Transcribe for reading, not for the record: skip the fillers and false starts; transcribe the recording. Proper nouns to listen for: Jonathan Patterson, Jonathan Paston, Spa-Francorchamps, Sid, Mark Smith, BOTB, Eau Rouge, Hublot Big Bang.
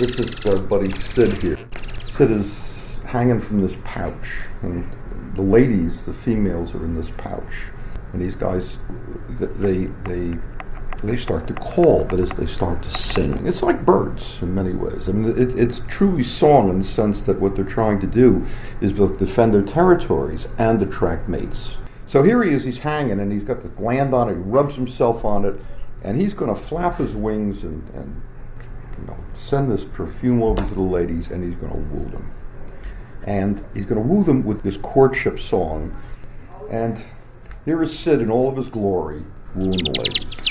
This is our buddy Sid here. Sid is hanging from this pouch, and the ladies, the females, are in this pouch. And these guys, they start to call, that is, they start to sing. It's like birds in many ways. I mean, it's truly song in the sense that what they're trying to do is both defend their territories and attract mates. So here he is, he's hanging, and he's got the gland on it, he rubs himself on it, and he's going to flap his wings and you know, send this perfume over to the ladies, and he's going to woo them. And he's going to woo them with this courtship song. And here is Sid in all of his glory, wooing the ladies.